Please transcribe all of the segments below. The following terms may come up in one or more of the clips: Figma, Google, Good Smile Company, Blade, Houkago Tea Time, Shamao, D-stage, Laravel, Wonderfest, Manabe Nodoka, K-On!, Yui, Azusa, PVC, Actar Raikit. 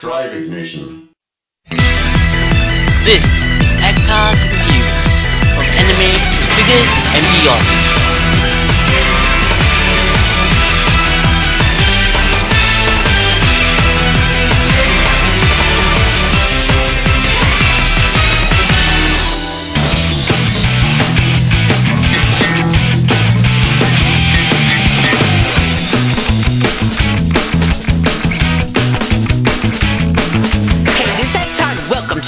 Drive ignition. This is Actar's Reviews, from anime to figures and beyond.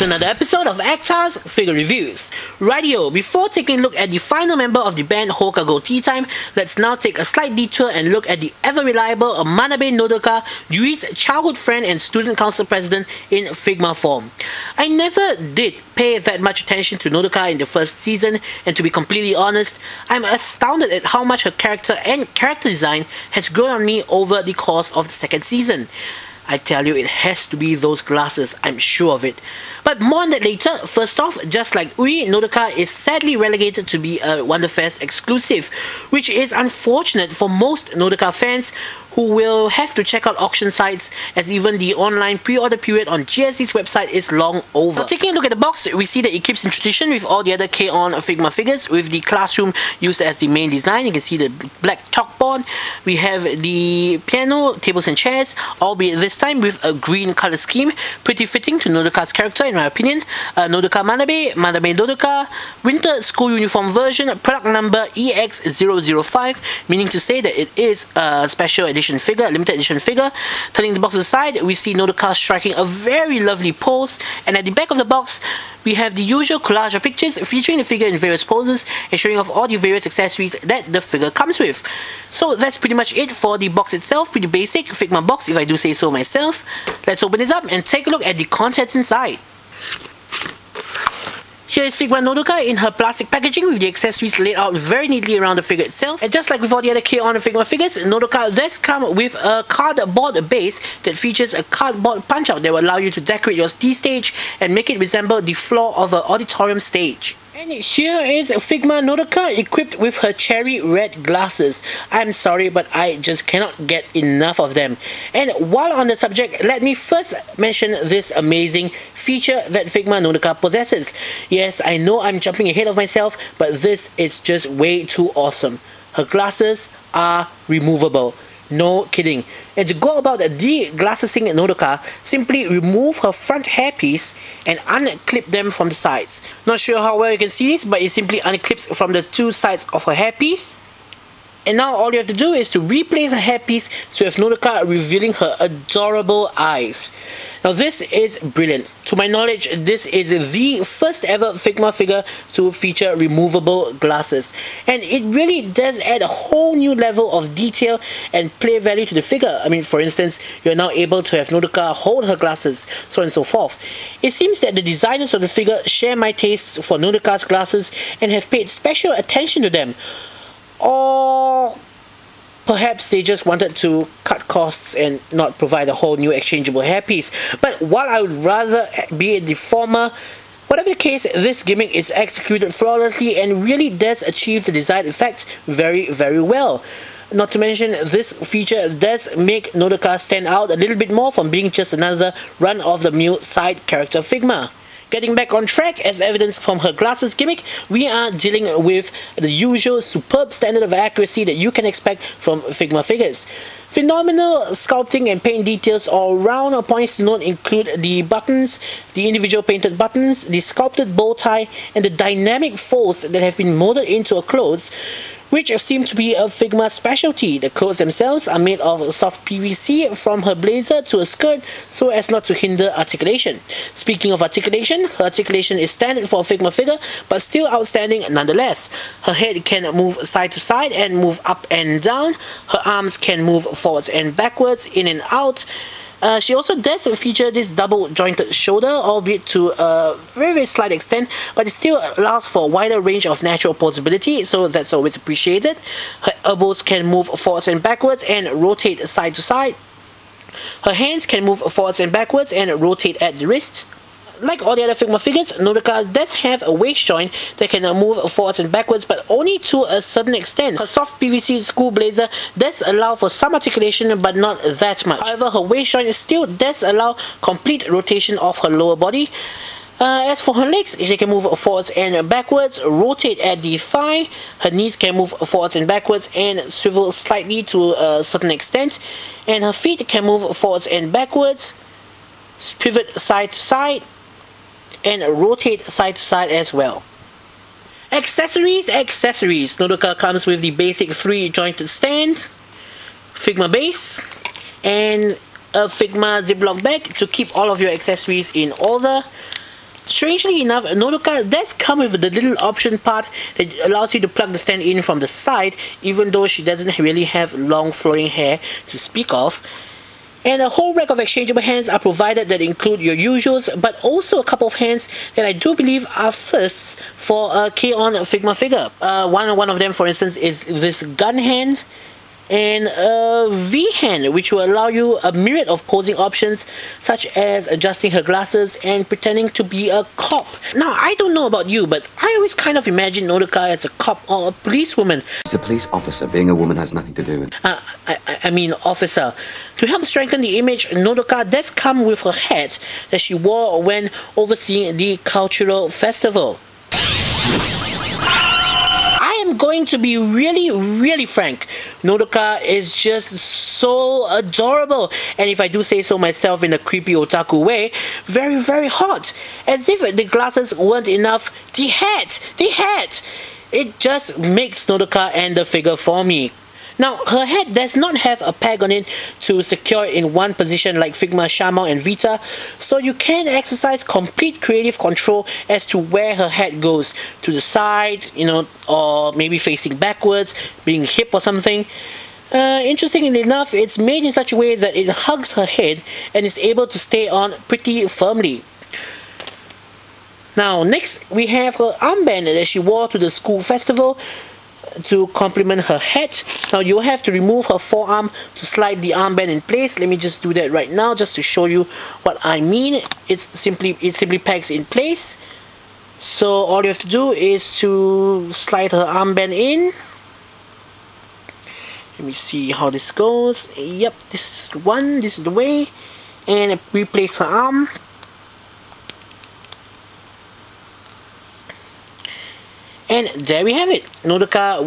Another episode of Actar's Figure Reviews. Rightio, before taking a look at the final member of the band Houkago Tea Time, let's now take a slight detour and look at the ever-reliable Manabe Nodoka, Yui's childhood friend and student council president in Figma form. I never did pay that much attention to Nodoka in the first season, and to be completely honest, I'm astounded at how much her character and character design has grown on me over the course of the second season. I tell you, it has to be those glasses, I'm sure of it. But more on that later. First off, just like Yui, Nodoka is sadly relegated to be a Wonderfest exclusive, which is unfortunate for most Nodoka fans who will have to check out auction sites, as even the online pre-order period on GSC's website is long over. Now, taking a look at the box, we see that it keeps in tradition with all the other K-On! Figma figures, with the classroom used as the main design. You can see the black chalkboard. We have the piano, tables and chairs, albeit this time with a green color scheme, pretty fitting to Nodoka's character in my opinion. Nodoka Manabe, Manabe Nodoka, winter school uniform version, product number EX005, meaning to say that it is a special edition figure, limited edition figure. Turning the box aside, we see Nodoka striking a very lovely pose, and at the back of the box we have the usual collage of pictures featuring the figure in various poses and showing off all the various accessories that the figure comes with. So that's pretty much it for the box itself. Pretty basic Figma box, if I do say so myself. Let's open this up and take a look at the contents inside. Here is Figma Nodoka in her plastic packaging, with the accessories laid out very neatly around the figure itself. And just like with all the other K-On! Figma figures, Nodoka does come with a cardboard base that features a cardboard punch-out that will allow you to decorate your D-stage and make it resemble the floor of an auditorium stage. And here is Figma Nodoka equipped with her cherry red glasses. I'm sorry, but I just cannot get enough of them. And while on the subject, let me first mention this amazing feature that Figma Nodoka possesses. Yes, I know I'm jumping ahead of myself, but this is just way too awesome. Her glasses are removable. No kidding. And to go about de-glassing Nodoka, simply remove her front hairpiece and unclip them from the sides. Not sure how well you can see this, but it simply unclips from the two sides of her hairpiece. And now all you have to do is to replace her hairpiece so you have Nodoka revealing her adorable eyes. Now this is brilliant. To my knowledge, this is the first ever Figma figure to feature removable glasses. And it really does add a whole new level of detail and play value to the figure. I mean, for instance, you're now able to have Nodoka hold her glasses, so on and so forth. It seems that the designers of the figure share my tastes for Nodoka's glasses and have paid special attention to them. Or perhaps they just wanted to cut costs and not provide a whole new exchangeable hairpiece. But while I would rather be the former, whatever the case, this gimmick is executed flawlessly and really does achieve the desired effect very well. Not to mention, this feature does make Nodoka stand out a little bit more from being just another run-of-the-mill side character Figma. Getting back on track, as evidenced from her glasses gimmick, we are dealing with the usual superb standard of accuracy that you can expect from Figma figures. Phenomenal sculpting and paint details all round. Points to note include the buttons, the individual painted buttons, the sculpted bow tie, and the dynamic folds that have been molded into her clothes, which seem to be a Figma specialty. The clothes themselves are made of soft PVC from her blazer to a skirt so as not to hinder articulation. Speaking of articulation, her articulation is standard for a Figma figure but still outstanding nonetheless. Her head can move side to side and move up and down. Her arms can move forwards and backwards, in and out. She also does feature this double jointed shoulder, albeit to a very slight extent, but it still allows for a wider range of natural possibility, so that's always appreciated. Her elbows can move forwards and backwards and rotate side to side. Her hands can move forwards and backwards and rotate at the wrist. like all the other Figma figures, Nodoka does have a waist joint that can move forwards and backwards, but only to a certain extent. Her soft PVC school blazer does allow for some articulation, but not that much. However, her waist joint still does allow complete rotation of her lower body. As for her legs, she can move forwards and backwards, rotate at the thigh. Her knees can move forwards and backwards and swivel slightly to a certain extent. And her feet can move forwards and backwards, pivot side to side, and rotate side to side as well. Accessories. Nodoka comes with the basic 3-jointed stand, Figma base, and a Figma ziplock bag to keep all of your accessories in order. Strangely enough, Nodoka does come with the little option part that allows you to plug the stand in from the side, even though she doesn't really have long flowing hair to speak of. And a whole rack of exchangeable hands are provided that include your usuals, but also a couple of hands that I do believe are firsts for a K-On! Figma figure. One of them, for instance, is this gun hand, and a V-hand, which will allow you a myriad of posing options, such as adjusting her glasses and pretending to be a cop. Now, I don't know about you, but I always kind of imagine Nodoka as a cop or a policewoman. As a police officer, being a woman has nothing to do with... I mean officer. To help strengthen the image, Nodoka does come with her hat that she wore when overseeing the cultural festival. Going to be really frank, Nodoka is just so adorable, and if I do say so myself in a creepy otaku way, very hot. As if the glasses weren't enough, the hat, it just makes Nodoka and the figure for me. Now, her head does not have a peg on it to secure in one position like Figma, Shamao, and Vita, so you can exercise complete creative control as to where her head goes, to the side, you know, or maybe facing backwards, being hip or something. Interestingly enough, it's made in such a way that it hugs her head and is able to stay on pretty firmly. Now, next we have her armband that she wore to the school festival to complement her hat. Now you have to remove her forearm to slide the armband in place. Let me just do that right now just to show you what I mean. It simply pegs in place. So all you have to do is to slide her armband in. Let me see how this goes. Yep, this is the one, this is the way. And replace her arm. And there we have it, Nodoka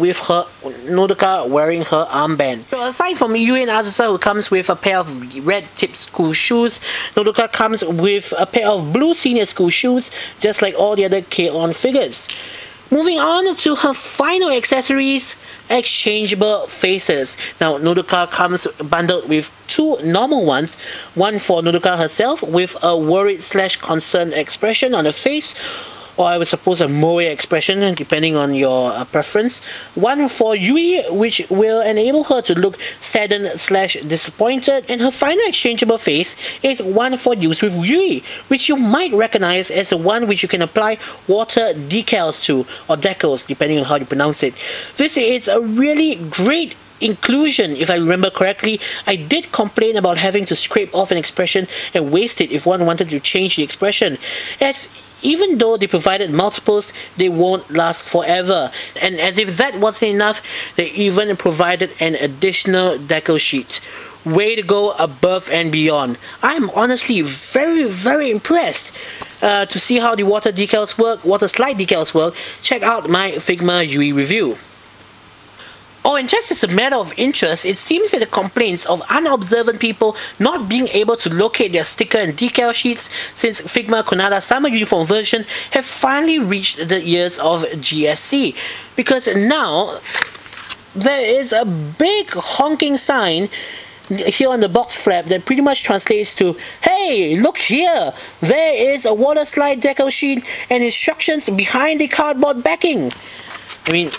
wearing her armband. So aside from Yui and Azusa, who comes with a pair of red tip school shoes, Nodoka comes with a pair of blue senior school shoes, just like all the other K-On! Figures. Moving on to her final accessories, exchangeable faces. Now, Nodoka comes bundled with two normal ones, one for Nodoka herself with a worried/concerned expression on her face, or I would suppose a moe expression, depending on your preference. One for Yui, which will enable her to look saddened/disappointed. And her final exchangeable face is one for use with Yui, which you might recognize as the one which you can apply water decals to, or decals, depending on how you pronounce it. This is a really great inclusion. If I remember correctly, I did complain about having to scrape off an expression and waste it if one wanted to change the expression, as even though they provided multiples, they won't last forever. And as if that wasn't enough, they even provided an additional decal sheet. Way to go above and beyond. I'm honestly very impressed. To see how the water slide decals work, check out my Figma Yui review. Oh, and just as a matter of interest, it seems that the complaints of unobservant people not being able to locate their sticker and decal sheets since Figma Konada's summer uniform version have finally reached the ears of GSC, because now there is a big honking sign here on the box flap that pretty much translates to, "Hey, look here, there is a water slide decal sheet and instructions behind the cardboard backing." I mean,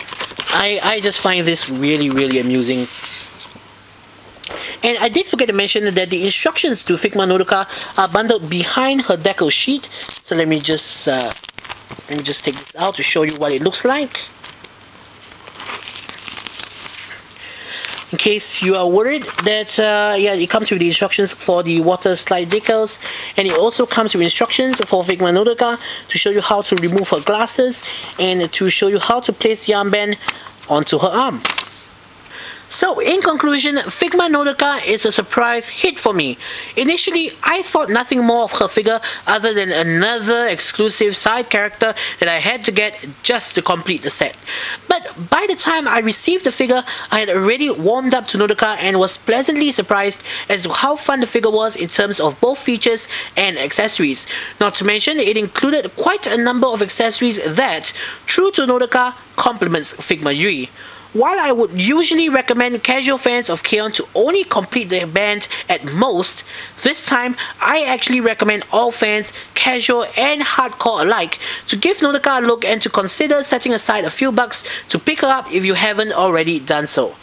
I just find this really amusing. And I did forget to mention that the instructions to Figma Nodoka are bundled behind her decal sheet. So let me just take this out to show you what it looks like. in case you are worried that yeah, it comes with the instructions for the water slide decals, and it also comes with instructions for Figma Nodoka to show you how to remove her glasses and to show you how to place the armband onto her arm. So, in conclusion, Figma Nodoka is a surprise hit for me. Initially, I thought nothing more of her figure other than another exclusive side character that I had to get just to complete the set. But by the time I received the figure, I had already warmed up to Nodoka and was pleasantly surprised as to how fun the figure was in terms of both features and accessories. Not to mention, it included quite a number of accessories that, true to Nodoka, complements Figma Yui. While I would usually recommend casual fans of K-On! To only complete the band at most, this time I actually recommend all fans, casual and hardcore alike, to give Nodoka a look and to consider setting aside a few bucks to pick her up if you haven't already done so.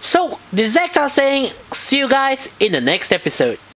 So, this is Actar saying, see you guys in the next episode.